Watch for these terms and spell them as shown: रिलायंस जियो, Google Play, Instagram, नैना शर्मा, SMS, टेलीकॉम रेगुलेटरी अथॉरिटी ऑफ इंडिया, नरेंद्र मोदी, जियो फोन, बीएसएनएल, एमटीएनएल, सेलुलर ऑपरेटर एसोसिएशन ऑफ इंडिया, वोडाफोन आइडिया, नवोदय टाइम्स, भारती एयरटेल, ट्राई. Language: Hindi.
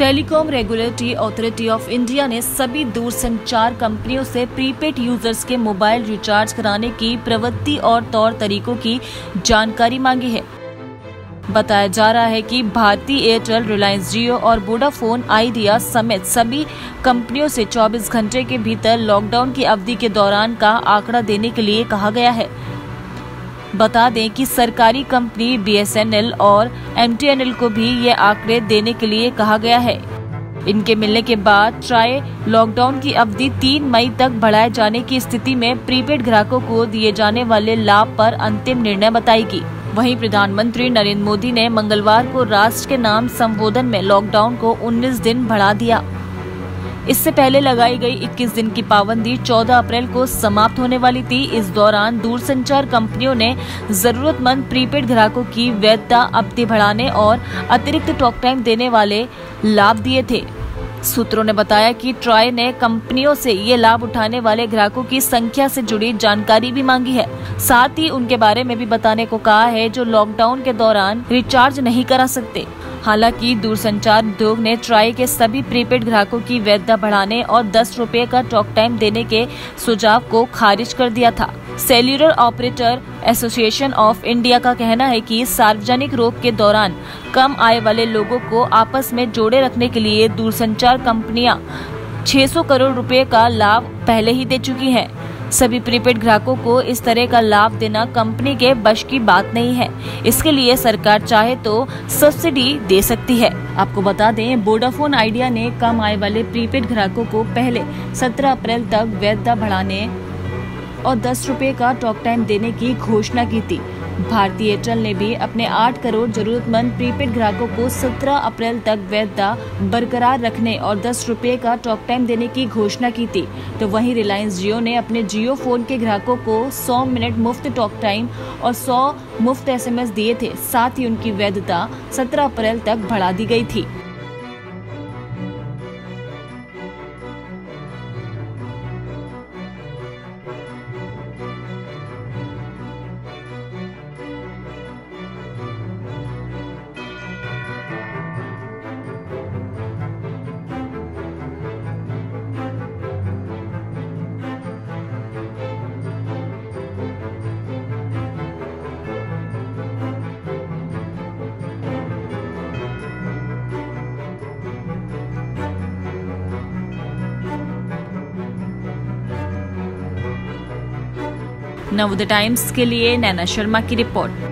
टेलीकॉम रेगुलेटरी अथॉरिटी ऑफ इंडिया ने सभी दूरसंचार कंपनियों से प्रीपेड यूजर्स के मोबाइल रिचार्ज कराने की प्रवृत्ति और तौर तरीकों की जानकारी मांगी है। बताया जा रहा है कि भारती एयरटेल, रिलायंस जियो और वोडाफोन आइडिया समेत सभी कंपनियों से 24 घंटे के भीतर लॉकडाउन की अवधि के दौरान का आंकड़ा देने के लिए कहा गया है। बता दें कि सरकारी कंपनी बीएसएनएल और एमटीएनएल को भी ये आंकड़े देने के लिए कहा गया है। इनके मिलने के बाद ट्राई लॉकडाउन की अवधि 3 मई तक बढ़ाए जाने की स्थिति में प्रीपेड ग्राहकों को दिए जाने वाले लाभ पर अंतिम निर्णय बताएगी। वहीं प्रधानमंत्री नरेंद्र मोदी ने मंगलवार को राष्ट्र के नाम संबोधन में लॉकडाउन को 19 दिन बढ़ा दिया। इससे पहले लगाई गई 21 दिन की पाबंदी 14 अप्रैल को समाप्त होने वाली थी। इस दौरान दूरसंचार कंपनियों ने जरूरतमंद प्रीपेड ग्राहकों की वैधता अवधि बढ़ाने और अतिरिक्त टॉक टाइम देने वाले लाभ दिए थे। सूत्रों ने बताया कि ट्राई ने कंपनियों से ये लाभ उठाने वाले ग्राहकों की संख्या से जुड़ी जानकारी भी मांगी है, साथ ही उनके बारे में भी बताने को कहा है जो लॉकडाउन के दौरान रिचार्ज नहीं करा सकते। हालांकि दूरसंचार उद्योग ने ट्राई के सभी प्रीपेड ग्राहकों की वैधता बढ़ाने और 10 रुपये का टॉक टाइम देने के सुझाव को खारिज कर दिया था। सेलुलर ऑपरेटर एसोसिएशन ऑफ इंडिया का कहना है कि सार्वजनिक रोक के दौरान कम आय वाले लोगों को आपस में जोड़े रखने के लिए दूरसंचार कंपनियां 600 करोड़ रुपए का लाभ पहले ही दे चुकी हैं। सभी प्रीपेड ग्राहकों को इस तरह का लाभ देना कंपनी के बश की बात नहीं है। इसके लिए सरकार चाहे तो सब्सिडी दे सकती है। आपको बता दें, वोडाफोन आइडिया ने कम आय वाले प्रीपेड ग्राहकों को पहले 17 अप्रैल तक वैधता बढ़ाने और 10 रुपये का टॉक टाइम देने की घोषणा की थी। भारती एयरटेल ने भी अपने 8 करोड़ जरूरतमंद प्रीपेड ग्राहकों को 17 अप्रैल तक वैधता बरकरार रखने और 10 रुपये का टॉक टाइम देने की घोषणा की थी। तो वहीं रिलायंस जियो ने अपने जियो फोन के ग्राहकों को 100 मिनट मुफ्त टॉक टाइम और 100 मुफ्त SMS दिए थे। साथ ही उनकी वैधता 17 अप्रैल तक बढ़ा दी गई थी। नवोदय टाइम्स के लिए नैना शर्मा की रिपोर्ट।